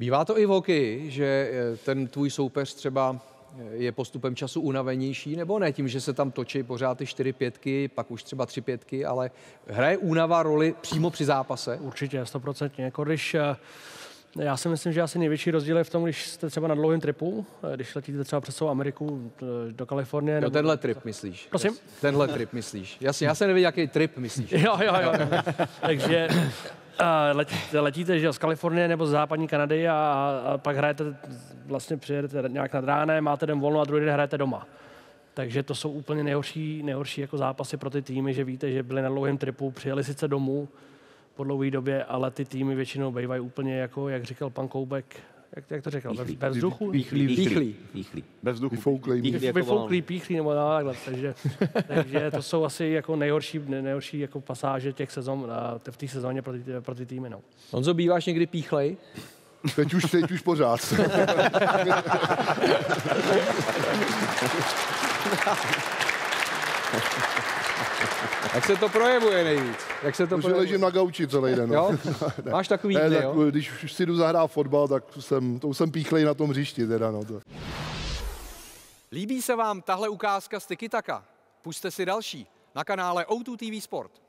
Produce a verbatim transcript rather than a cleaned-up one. Bývá to i v hokeji, že ten tvůj soupeř třeba je postupem času unavenější, nebo ne? Tím, že se tam točí pořád ty čtyři pětky, pak už třeba tři pětky, ale hraje únava roli přímo při zápase? Určitě, stoprocentně. Jako když... Já si myslím, že asi největší rozdíl je v tom, když jste třeba na dlouhém tripu, když letíte třeba přes celou Ameriku do Kalifornie. Jo, nebo... tenhle trip myslíš. Prosím? Tenhle trip myslíš. Jasně, já jsem nevěděl, jaký trip myslíš. Jo, jo, jo. Takže letíte, letíte že, z Kalifornie nebo z západní Kanady a, a pak hrajete, vlastně přijedete nějak nad ránem, máte den volno a druhý den hrajete doma. Takže to jsou úplně nejhorší, nejhorší jako zápasy pro ty týmy, že víte, že byli na dlouhém tripu, přijeli sice domů po dlouhé době, ale ty týmy většinou bývají úplně jako, jak říkal pan Koubek, jak, jak to říkal, píchlí. Bez vzduchu? Píchlí. Píchlí. Píchlí. Bez vzduchu. Vyfouklí, píchlí, vyfouklí, píchlí nebo takhle. Takže, takže to jsou asi jako nejhorší, nejhorší jako pasáže těch sezon, v té sezóně pro ty, pro ty týmy. No. Honzo, býváš někdy píchlej? Teď už, teď už pořád. Jak se to projevuje nejvíc? Jak se to Už projevuje? Ležím na gauči celý den. No. Jo? Máš takový ne, dny, tak, jo? Když už si jdu zahrát fotbal, tak jsem, to už jsem píchlej na tom hřišti. Teda, no to. Líbí se vám tahle ukázka z Tiki-Taka? Pusťte si další na kanále O dva T V Sport.